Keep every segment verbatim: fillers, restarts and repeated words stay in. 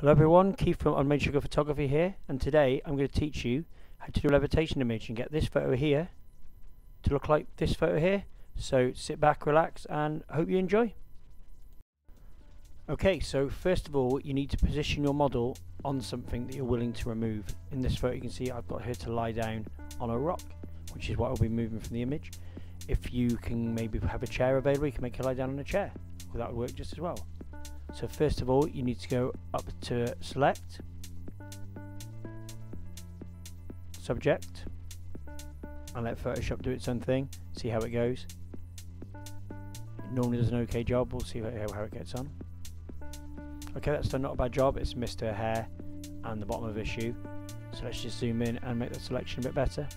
Hello everyone, Keith from Unmade Sugar Photography here, and today I'm going to teach you how to do a levitation image and get this photo here to look like this photo here. So sit back, relax, and hope you enjoy. Okay, so first of all you need to position your model on something that you're willing to remove. In this photo you can see I've got her to lie down on a rock, which is what I'll be moving from the image. If you can maybe have a chair available, you can make her lie down on a chair. Well, that would work just as well. So first of all you need to go up to Select, Subject, and let Photoshop do its own thing, see how it goes. It normally does an okay job, we'll see how it gets on. Okay, that's done not a bad job, it's missed her hair and the bottom of her shoe. So let's just zoom in and make the selection a bit better.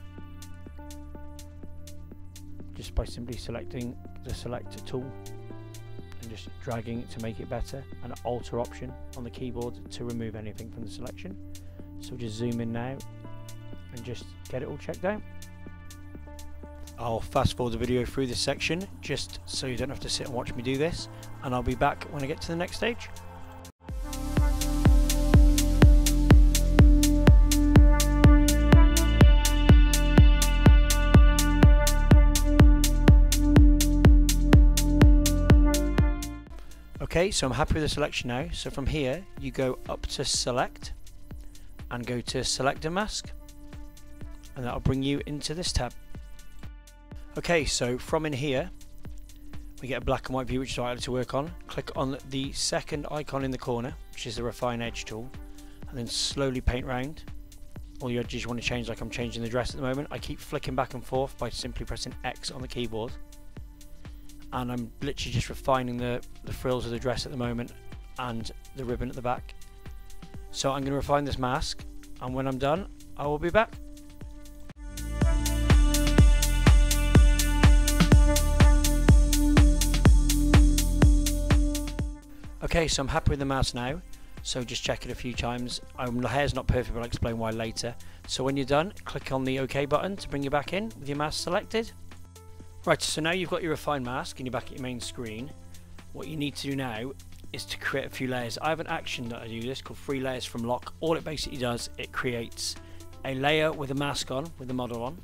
Just by simply selecting the Select tool. And just dragging it to make it better, and an alter option on the keyboard to remove anything from the selection. So we'll just zoom in now and just get it all checked out. I'll fast forward the video through this section just so you don't have to sit and watch me do this, and I'll be back when I get to the next stage. Okay, so I'm happy with the selection now. So from here you go up to Select and go to Select and Mask, and that'll bring you into this tab. Okay, so from in here we get a black and white view, which is what I like to work on. Click on the second icon in the corner, which is the Refine Edge tool, and then slowly paint round all your edges you want to change. Like I'm changing the dress at the moment, I keep flicking back and forth by simply pressing X on the keyboard. And I'm literally just refining the, the frills of the dress at the moment and the ribbon at the back. So I'm going to refine this mask, and when I'm done I will be back. Okay, so I'm happy with the mask now, so just check it a few times. Um, the hair's not perfect, but I'll explain why later. So when you're done, click on the OK button to bring you back in with your mask selected. Right, so now you've got your refined mask and you're back at your main screen. What you need to do now is to create a few layers. I have an action that I do this called Three Layers from Lock. All it basically does, it creates a layer with a mask on, with the model on,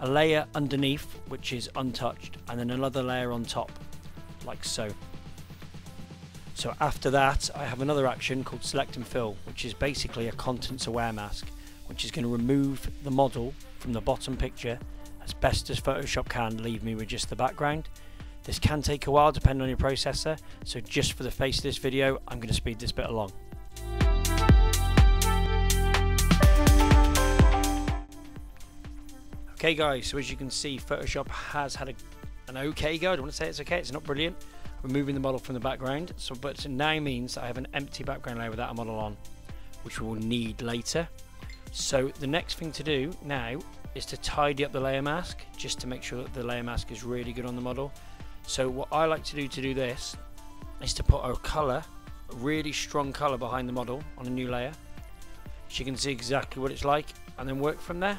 a layer underneath which is untouched, and then another layer on top, like so. So after that I have another action called Select and Fill, which is basically a contents aware mask, which is going to remove the model from the bottom picture as best as Photoshop can, leave me with just the background. This can take a while depending on your processor, so just for the face of this video I'm going to speed this bit along. Okay guys, so as you can see Photoshop has had a, an okay go. I don't want to say it's okay, it's not brilliant, removing the model from the background, so but it now means I have an empty background layer without a model on, which we will need later. So the next thing to do now is to tidy up the layer mask, just to make sure that the layer mask is really good on the model. So what I like to do to do this is to put a colour, a really strong colour behind the model on a new layer, so you can see exactly what it's like, and then work from there.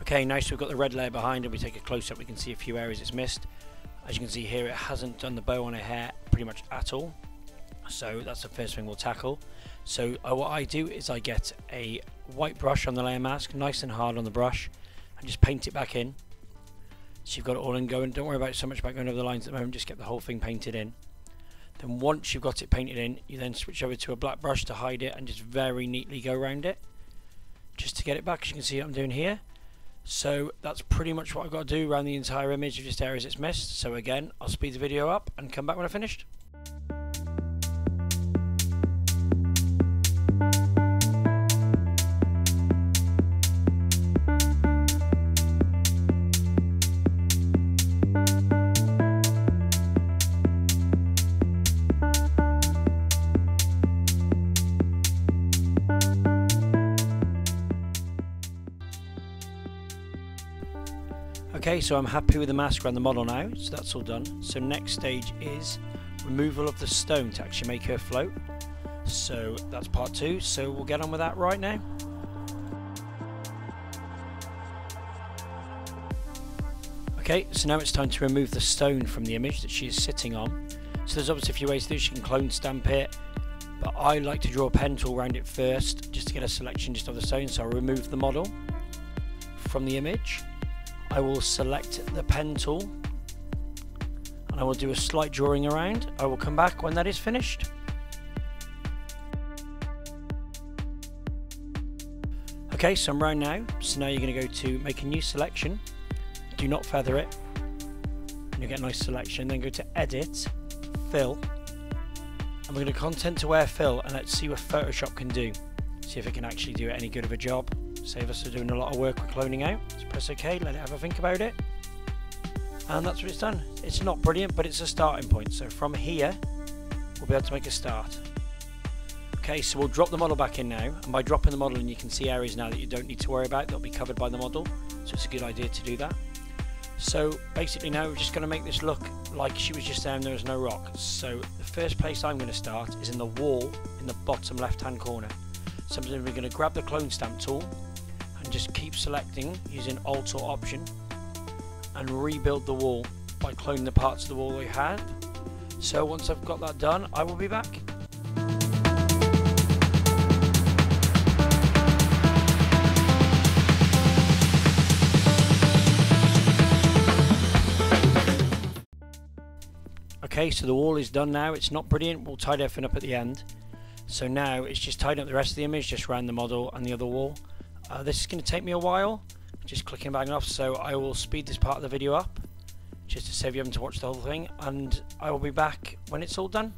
Okay, now so we've got the red layer behind, and we take a close up we can see a few areas it's missed. As you can see here it hasn't done the bow on her hair pretty much at all, so that's the first thing we'll tackle. So uh, what I do is I get a white brush on the layer mask, nice and hard on the brush, and just paint it back in, so you've got it all in going. Don't worry about so much about going over the lines at the moment, just get the whole thing painted in. Then once you've got it painted in, you then switch over to a black brush to hide it, and just very neatly go around it just to get it back, as you can see what I'm doing here. So that's pretty much what I've got to do around the entire image of just areas it's missed. So again, I'll speed the video up and come back when I finished. Okay, so I'm happy with the mask around the model now, so that's all done. So next stage is removal of the stone to actually make her float. So that's part two, so we'll get on with that right now. Okay, so now it's time to remove the stone from the image that she is sitting on. So there's obviously a few ways to do it. She can clone stamp it, but I like to draw a pen tool around it first just to get a selection just of the zone. So I'll remove the model from the image. I will select the pen tool and I will do a slight drawing around. I will come back when that is finished. Okay, so I'm round now, so now you're going to go to make a new selection, do not feather it, and you'll get a nice selection. Then go to Edit, Fill, and we're going to Content Aware Fill, and let's see what Photoshop can do, see if it can actually do any good of a job, save us doing a lot of work with cloning out. So press OK, let it have a think about it, and that's what it's done. It's not brilliant, but it's a starting point, so from here we'll be able to make a start. Okay, so we'll drop the model back in now, and by dropping the model in you can see areas now that you don't need to worry about, that'll be covered by the model, so it's a good idea to do that. So basically now we're just going to make this look like she was just there and there was no rock. So the first place I'm going to start is in the wall in the bottom left hand corner. So we're going to grab the clone stamp tool and just keep selecting using Alt or Option and rebuild the wall by cloning the parts of the wall we had. So once I've got that done, I will be back. Okay, so the wall is done now. It's not brilliant, we'll tidy everything up at the end. So now it's just tidying up the rest of the image, just around the model and the other wall. Uh, this is going to take me a while, just clicking back and off, so I will speed this part of the video up, just to save you having to watch the whole thing, and I will be back when it's all done.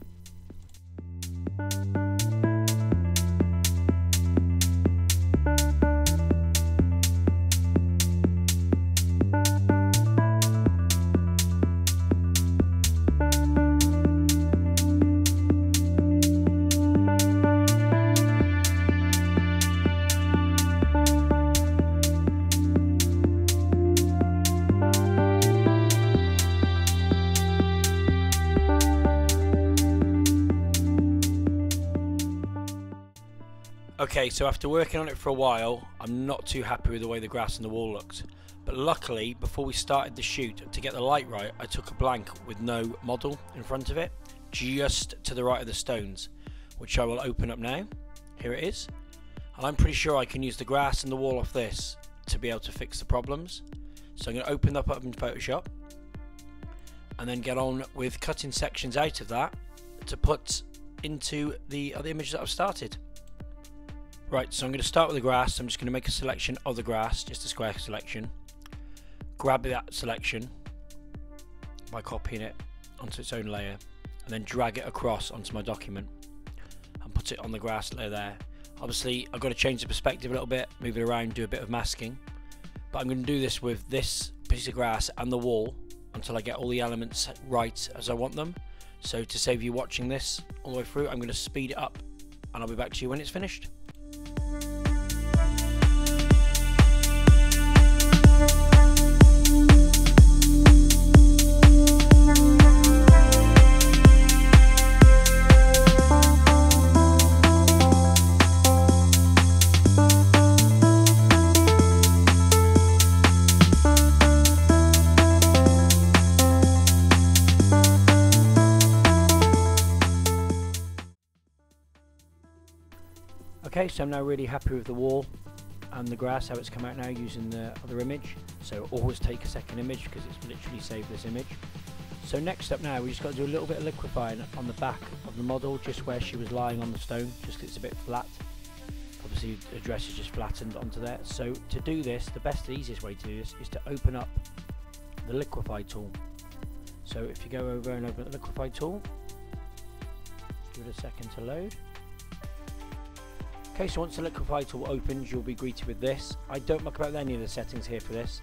Okay, so after working on it for a while, I'm not too happy with the way the grass and the wall looked. But luckily, before we started the shoot, to get the light right, I took a blank with no model in front of it, just to the right of the stones, which I will open up now. Here it is. And I'm pretty sure I can use the grass and the wall off this to be able to fix the problems. So I'm going to open that up in Photoshop, and then get on with cutting sections out of that to put into the other images that I've started. Right, so I'm going to start with the grass. I'm just going to make a selection of the grass, just a square selection. Grab that selection by copying it onto its own layer and then drag it across onto my document and put it on the grass layer there. Obviously, I've got to change the perspective a little bit, move it around, do a bit of masking. But I'm going to do this with this piece of grass and the wall until I get all the elements right as I want them. So to save you watching this all the way through, I'm going to speed it up and I'll be back to you when it's finished. Okay, so I'm now really happy with the wall and the grass, how it's come out now using the other image. So always take a second image because it's literally saved this image. So next up now, we just got to do a little bit of liquifying on the back of the model, just where she was lying on the stone, just because it's a bit flat. Obviously the dress is just flattened onto there. So to do this, the best and easiest way to do this is to open up the liquify tool. So if you go over and open up the liquify tool, just give it a second to load. Okay, so once the liquify tool opens, you'll be greeted with this. I don't muck about any of the settings here for this,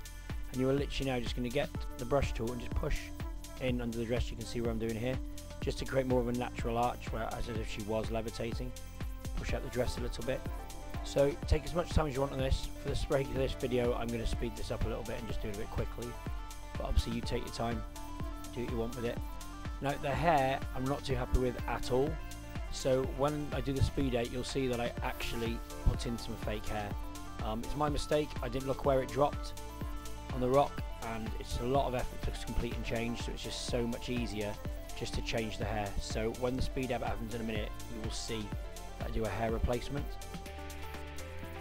and you are literally now just going to get the brush tool and just push in under the dress. You can see what I'm doing here, just to create more of a natural arch, where as if she was levitating. Push out the dress a little bit. So take as much time as you want on this. For the sake of this video, I'm going to speed this up a little bit and just do it a bit quickly. But obviously, you take your time, do what you want with it. Now the hair, I'm not too happy with at all. So when I do the speed eight, you'll see that I actually put in some fake hair. Um, it's my mistake, I didn't look where it dropped on the rock, and it's a lot of effort to complete and change, so it's just so much easier just to change the hair. So when the speed up happens in a minute, you will see that I do a hair replacement.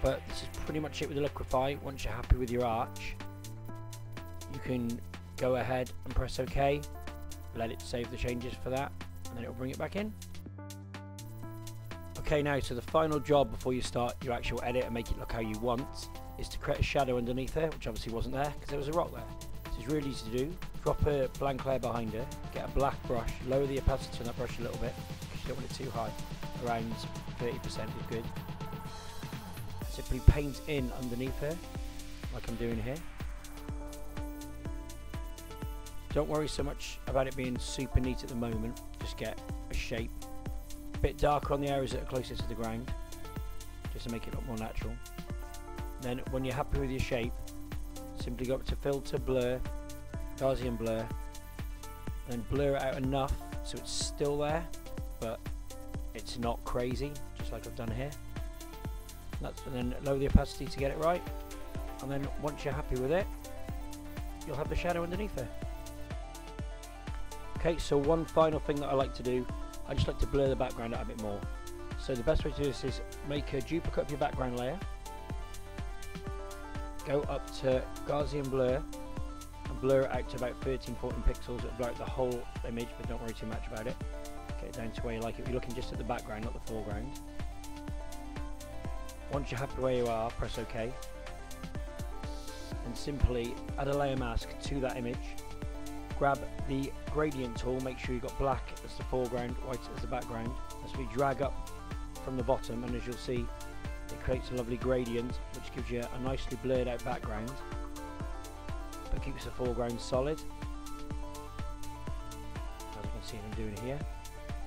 But this is pretty much it with the liquify. Once you're happy with your arch, you can go ahead and press OK, let it save the changes for that, and then it will bring it back in. Okay, now, so the final job before you start your actual edit and make it look how you want is to create a shadow underneath her, which obviously wasn't there because there was a rock there. This is really easy to do. Drop a blank layer behind her, get a black brush, lower the opacity on that brush a little bit because you don't want it too high, around thirty percent is good. Simply paint in underneath her, like I'm doing here. Don't worry so much about it being super neat at the moment, just get a shape. A bit darker on the areas that are closest to the ground, just to make it look more natural. Then when you're happy with your shape, simply go up to Filter, Blur, Gaussian Blur, then blur it out enough so it's still there, but it's not crazy, just like I've done here. That's, and then lower the opacity to get it right, and then once you're happy with it, you'll have the shadow underneath there. Okay, so one final thing that I like to do, I just like to blur the background out a bit more. So the best way to do this is make a duplicate of your background layer, go up to Gaussian Blur, and blur it out to about thirteen, fourteen pixels. It'll blur out the whole image, but don't worry too much about it. Get it down to where you like it. You're looking just at the background, not the foreground. Once you're happy where you are, press OK, and simply add a layer mask to that image. Grab the gradient tool, make sure you've got black as the foreground, white as the background. As we drag up from the bottom, and as you'll see, it creates a lovely gradient which gives you a nicely blurred out background but keeps the foreground solid, as you can see I'm doing here.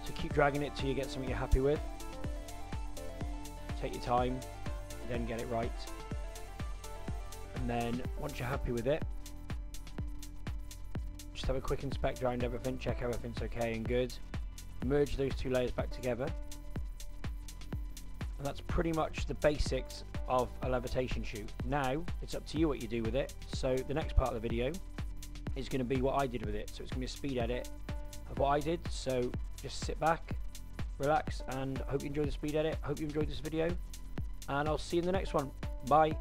So keep dragging it till you get something you're happy with. Take your time, then get it right, and then once you're happy with it, just have a quick inspect around everything, check everything's okay and good, merge those two layers back together, and that's pretty much the basics of a levitation shoot. Now it's up to you what you do with it, so the next part of the video is going to be what I did with it. So it's going to be a speed edit of what I did, so just sit back, relax, and I hope you enjoyed the speed edit. I hope you enjoyed this video, and I'll see you in the next one. Bye.